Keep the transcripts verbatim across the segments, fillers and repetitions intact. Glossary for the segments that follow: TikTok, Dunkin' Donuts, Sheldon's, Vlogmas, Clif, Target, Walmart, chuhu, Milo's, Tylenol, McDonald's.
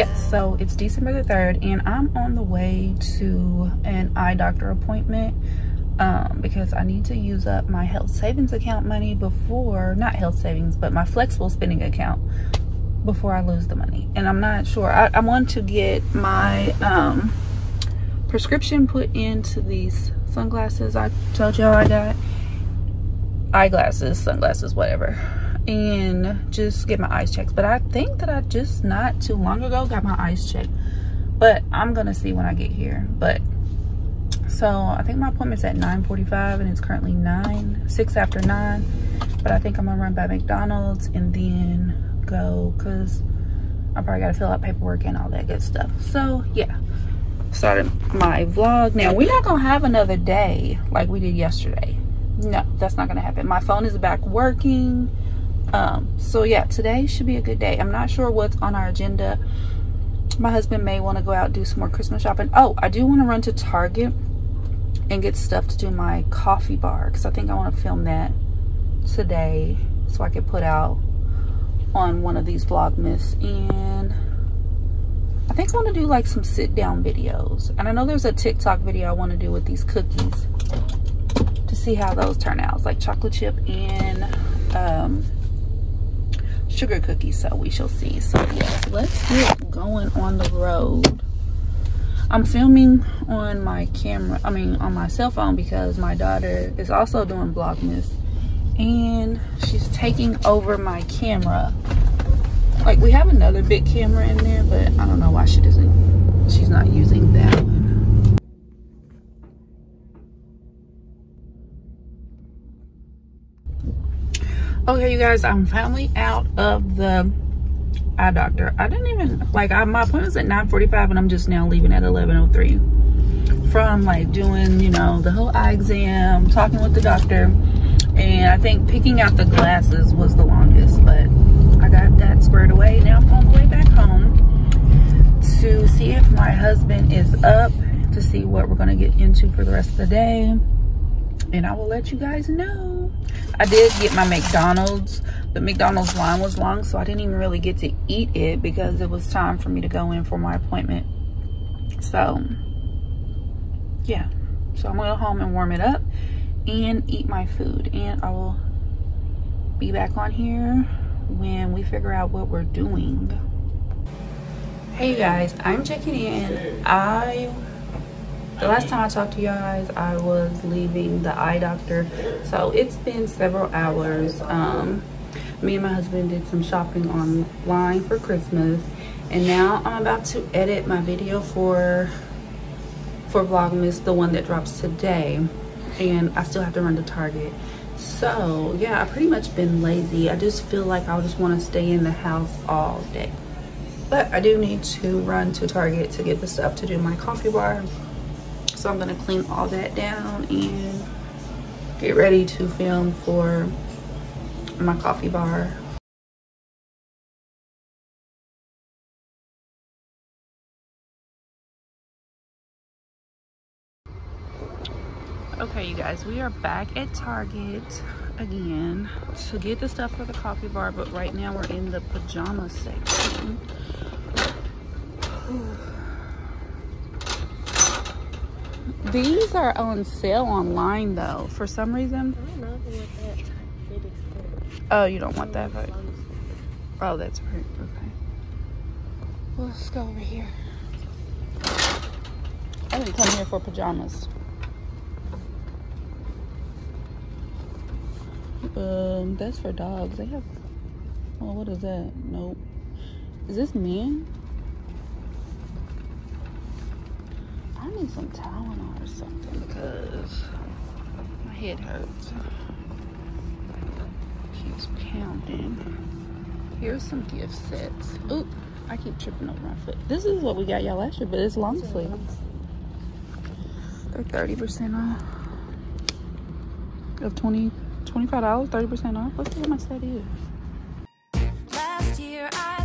Yes, so it's December the third and I'm on the way to an eye doctor appointment um, because I need to use up my health savings account money before, not health savings, but my flexible spending account before I lose the money. And I'm not sure, I, I want to get my um, prescription put into these sunglasses I told y'all I got. Eyeglasses, sunglasses, whatever. And just get my eyes checked, but I think that I just not too long ago got my eyes checked, but I'm gonna see when I get here. But so I think my appointment's at nine forty-five and it's currently nine six after nine, but I think I'm gonna run by McDonald's and then go, because I probably gotta fill out paperwork and all that good stuff. So yeah, started my vlog. Now we're not gonna have another day like we did yesterday. No, that's not gonna happen. My phone is back working. Um, so yeah, today should be a good day. I'm not sure what's on our agenda. My husband may want to go out, do some more Christmas shopping. Oh, I do want to run to Target and get stuff to do my coffee bar, because I think I want to film that today so I can put out on one of these vlogmas. And I think I want to do like some sit down videos, and I know there's a TikTok video I want to do with these cookies to see how those turn out. It's like chocolate chip and um sugar cookies, so we shall see. So yes, let's get going on the road. I'm filming on my camera, I mean on my cell phone, because my daughter is also doing Vlogmas and she's taking over my camera. Like, we have another big camera in there, but I don't know why she doesn't, she's not using that one. Okay, you guys, I'm finally out of the eye doctor. I didn't even, like, I, my appointment's at nine forty-five and I'm just now leaving at eleven oh three from, like, doing, you know, the whole eye exam, talking with the doctor, and I think picking out the glasses was the longest, but I got that squared away. Now I'm on the way back home to see if my husband is up, to see what we're going to get into for the rest of the day, and I will let you guys know. I did get my McDonald's. The McDonald's line was long, so I didn't even really get to eat it because it was time for me to go in for my appointment. So yeah, so I'm gonna go home and warm it up and eat my food, and I will be back on here when we figure out what we're doing. Hey you guys, I'm checking in. I The last time I talked to you guys, I was leaving the eye doctor. So it's been several hours. Um, me and my husband did some shopping online for Christmas. And now I'm about to edit my video for, for Vlogmas, the one that drops today. And I still have to run to Target. So yeah, I've pretty much been lazy. I just feel like I just want to stay in the house all day. But I do need to run to Target to get the stuff to do my coffee bar. So I'm gonna clean all that down and get ready to film for my coffee bar. Okay, you guys, we are back at Target again to get the stuff for the coffee bar, but right now we're in the pajama section. Ooh. These are on sale online though, for some reason. I don't know if I want that. Oh, you don't want that, right? Oh, that's right. Okay. Well, let's go over here. I didn't come here for pajamas. Um, that's for dogs. They have. Oh, what is that? Nope. Is this men? I need some Tylenol or something because my head hurts. Keeps pounding. Here's some gift sets. Oop, I keep tripping over my foot. This is what we got y'all last year, but it's long sleeve. They're thirty percent off. Of twenty, twenty-five dollars, thirty percent off. Let's see how much that is. Last year I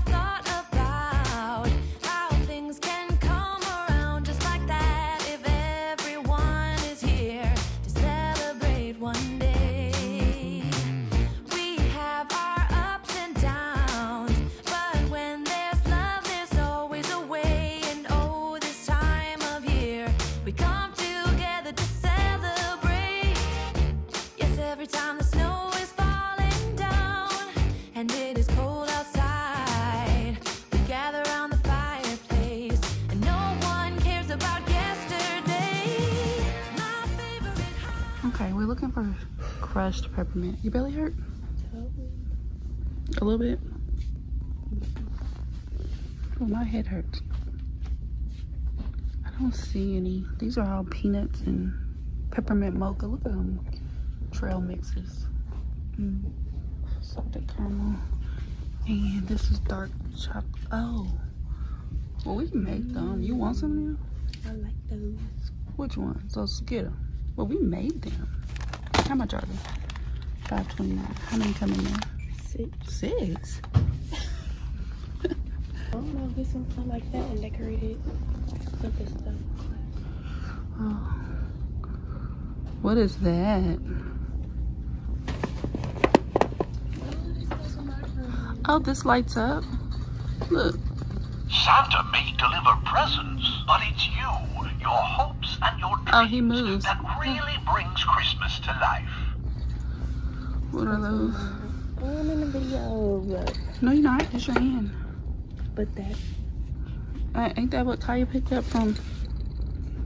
crushed peppermint. Your belly hurt? A little bit? Oh, my head hurts. I don't see any. These are all peanuts and peppermint mocha. Look at them. Trail mixes. Mm. Salted caramel. And this is dark chocolate. Oh. Well, we can make them. You want some now? I like those. Which one? So get them. Well, we made them. How much are they? five twenty-nine. How many come in there? Six. Six? I don't know. Get something like that and decorate it with this stuff. Oh. What is that? Oh, this lights up. Look. Santa may deliver presents, but it's you, your hopes and your dreams oh, he moves. that really brings Christmas to life. What are those? I'm in a video. No, you're not. It's your hand. But that. Uh, ain't that what Kaya picked up from?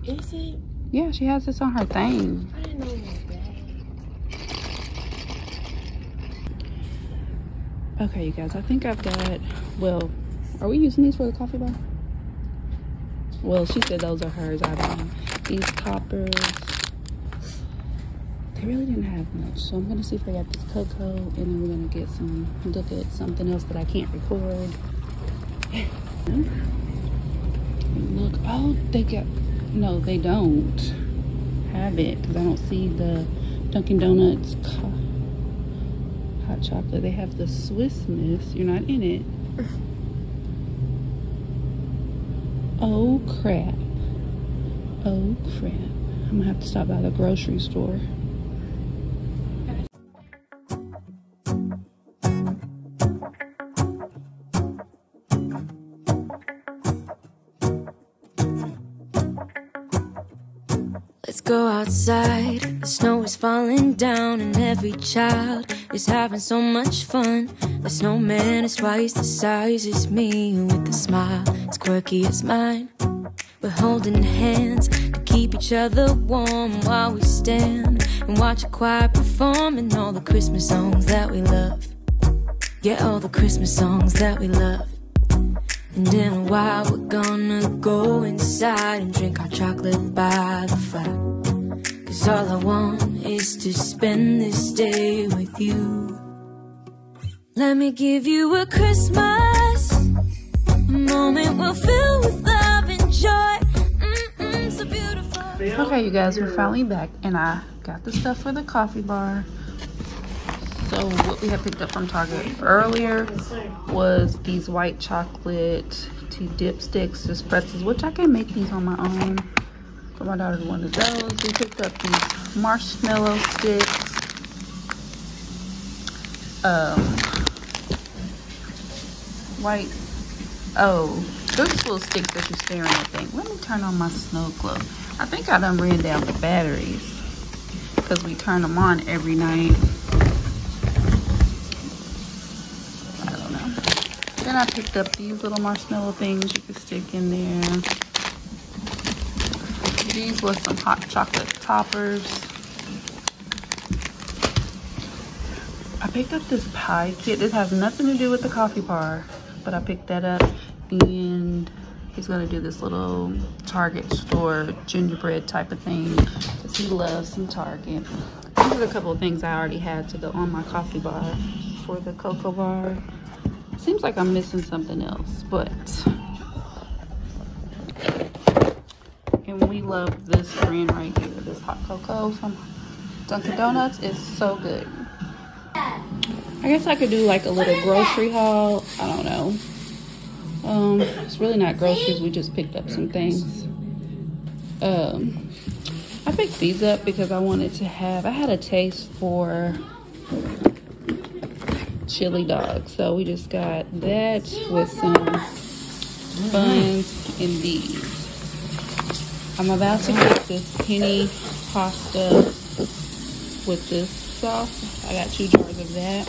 Is it? Yeah, she has this on her thing. I didn't know it was that. Okay, you guys. I think I've got, well, are we using these for the coffee bar? Well, she said those are hers. I don't know. These toppers, they really didn't have much. So I'm going to see if I got this cocoa, and then we're going to get some, look at something else that I can't record. Look, oh, they got, no, they don't have it, because I don't see the Dunkin' Donuts hot chocolate. They have the Swiss Miss. You're not in it. Oh crap. Oh crap. I'm gonna have to stop by the grocery store. Let's go outside. The snow is falling down, and every child is having so much fun. The snowman is twice the size as me, with a smile as quirky as mine. We're holding hands to keep each other warm while we stand and watch a choir perform, and all the Christmas songs that we love. Yeah, all the Christmas songs that we love. And in a while we're gonna go inside and drink our chocolate by the fire, 'cause all I want is to spend this day with you. Let me give you a Christmas, a moment we'll fill with love and joy. Mm-mm, so beautiful. Okay, you guys, we're finally back, and I got the stuff for the coffee bar. So what we had picked up from Target earlier was these white chocolate tea dipsticks, just pretzels, which I can make these on my own. So my daughter wanted those. We picked up these marshmallow sticks. Um, white, oh, those little sticks that you're staring at thing. Let me turn on my snow globe. I think I done ran down the batteries because we turn them on every night. Then I picked up these little marshmallow things you can stick in there. These were some hot chocolate toppers. I picked up this pie kit. It has nothing to do with the coffee bar, but I picked that up. And he's going to do this little Target store gingerbread type of thing, because he loves some Target. These are a couple of things I already had to go on my coffee bar for the cocoa bar. Seems like I'm missing something else, but. And we love this brand right here. This hot cocoa from Dunkin' Donuts is so good. I guess I could do like a little grocery haul. I don't know. Um, it's really not groceries. We just picked up some things. Um, I picked these up because I wanted to have, I had a taste for chili dog, so we just got that with some buns and these. I'm about to get this penny pasta with this sauce. I got two jars of that,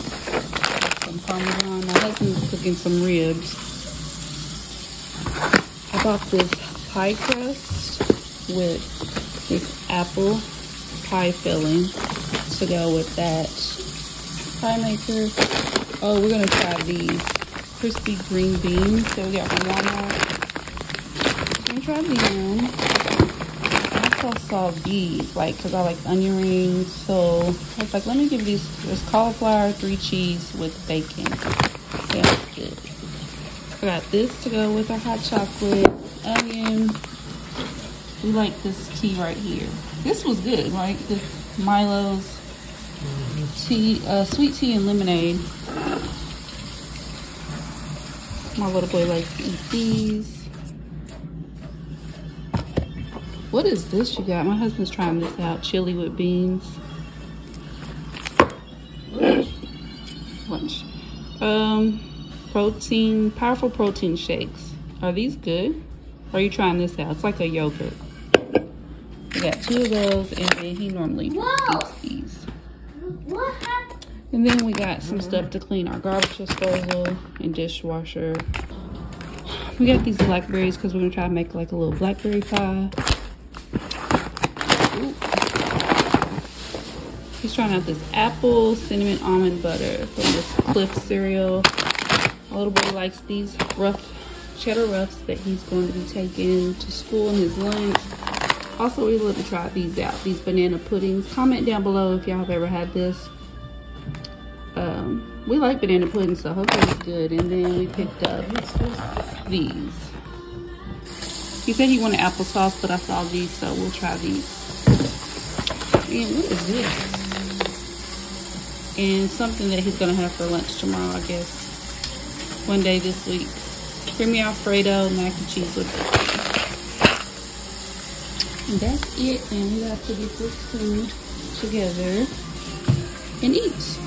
some parmesan. My husband's cooking some ribs. I bought this pie crust with this apple pie filling. to go with that pie maker. Oh, we're gonna try these crispy green beans. So we got Walmart. We're gonna try them. I also saw these, like, cause I like onion rings. So I was like, let me give these. There's cauliflower, three cheese with bacon. That's good. I got this to go with our hot chocolate, onion. We like this tea right here. This was good, right? This Milo's tea, uh, sweet tea and lemonade. My little boy likes to eat these. What is this you got? My husband's trying this out. Chili with beans. Lunch. Um, protein, powerful protein shakes. Are these good? Or are you trying this out? It's like a yogurt. We got two of those, and then he normally Whoa. eats these. What happened? And then we got some stuff to clean our garbage disposal and dishwasher. We got these blackberries because we're gonna try to make like a little blackberry pie. Ooh. He's trying out this apple cinnamon almond butter from this Clif cereal. My little boy likes these rough cheddar ruffs that he's going to be taking to school in his lunch. Also, we love to try these out, these banana puddings. Comment down below if y'all have ever had this. Um, we like banana pudding, so hopefully it's good. And then we picked up these. He said he wanted applesauce, but I saw these, so we'll try these. And what is this? And something that he's gonna have for lunch tomorrow, I guess. One day this week. Creamy Alfredo, mac and cheese with it. And that's it, and we have to get this food together and eat.